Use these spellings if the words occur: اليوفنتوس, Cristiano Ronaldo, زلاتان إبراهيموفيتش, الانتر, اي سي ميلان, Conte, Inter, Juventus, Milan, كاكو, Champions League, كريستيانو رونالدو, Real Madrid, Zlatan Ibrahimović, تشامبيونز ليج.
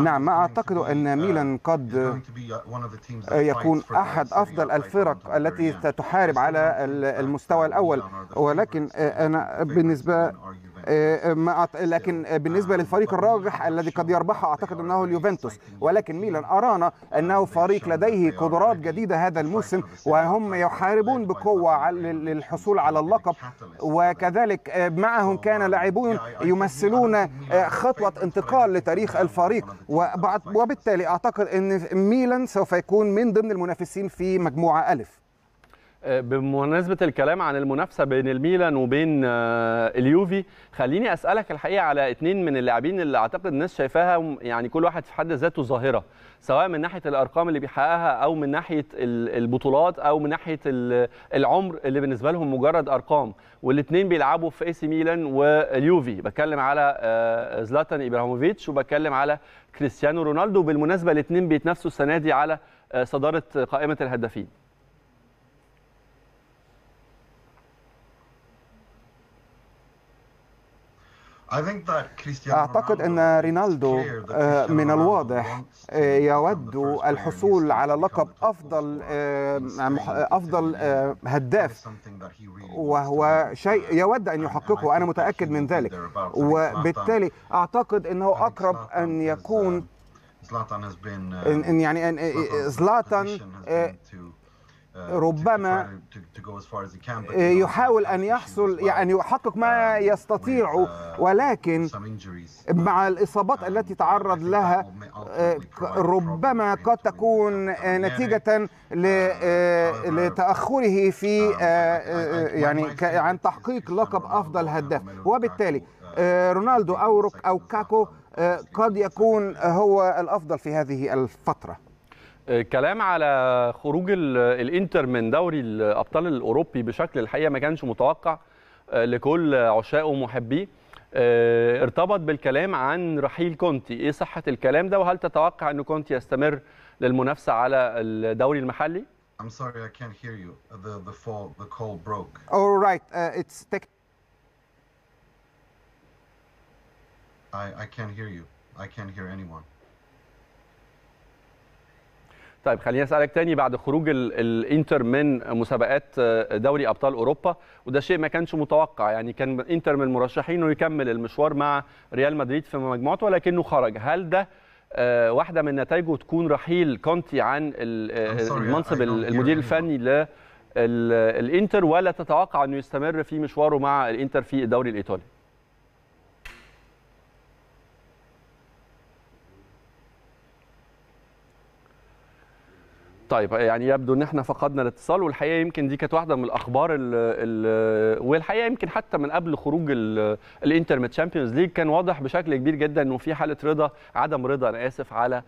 نعم، ما أعتقد أن ميلان قد يكون أحد أفضل الفرق التي ستحارب على المستوى الأول، ولكن أنا بالنسبة للفريق الرابح الذي قد يربحه أعتقد أنه اليوفنتوس، ولكن ميلان أرانا أنه فريق لديه قدرات جديدة هذا الموسم، وهم يحاربون بقوة للحصول على اللقب، وكذلك معهم كان لاعبون يمثلون خطوة انتقال لتاريخ الفريق، وبالتالي أعتقد أن ميلان سوف يكون من ضمن المنافسين في مجموعة ألف. بمناسبة الكلام عن المنافسة بين الميلان وبين اليوفي، خليني أسألك الحقيقة على اثنين من اللاعبين اللي أعتقد الناس شايفاها يعني كل واحد في حد ذاته ظاهرة، سواء من ناحية الأرقام اللي بيحققها أو من ناحية البطولات أو من ناحية العمر اللي بالنسبة لهم مجرد أرقام، والاثنين بيلعبوا في اي سي ميلان واليوفي. بتكلم على زلاتان إبراهيموفيتش وبتكلم على كريستيانو رونالدو. بالمناسبة الاثنين بيتنافسوا السنة دي على صدارة قائمة الهدافين. أعتقد أن رونالدو من الواضح يود الحصول على لقب أفضل هداف، وهو شيء يود أن يحققه، أنا متأكد من ذلك، وبالتالي أعتقد أنه أقرب أن يكون يعني زلاتان ربما يحاول أن يحصل يعني يحقق ما يستطيع، ولكن مع الإصابات التي تعرض لها ربما قد تكون نتيجة لتأخره في يعني عن تحقيق لقب أفضل هداف، وبالتالي رونالدو أو كاكو قد يكون هو الأفضل في هذه الفترة. كلام على خروج الانتر من دوري الابطال الاوروبي بشكل الحقيقه ما كانش متوقع لكل عشاقه ومحبيه، ارتبط بالكلام عن رحيل كونتي. ايه صحه الكلام ده، وهل تتوقع ان كونتي يستمر للمنافسه على الدوري المحلي؟ طيب خليني اسالك تاني، بعد خروج الانتر من مسابقات دوري ابطال اوروبا، وده شيء ما كانش متوقع، يعني كان انتر من المرشحين انه يكمل المشوار مع ريال مدريد في مجموعته ولكنه خرج، هل ده واحده من نتائجه تكون رحيل كونتي عن المنصب المدير الفني للانتر، ولا تتوقع انه يستمر في مشواره مع الانتر في الدوري الايطالي؟ طيب يعني يبدو ان احنا فقدنا الاتصال، والحقيقه يمكن دي كانت واحده من الاخبار والحقيقه يمكن حتى من قبل خروج الانتر من تشامبيونز ليج كان واضح بشكل كبير جدا انه في حاله عدم رضا على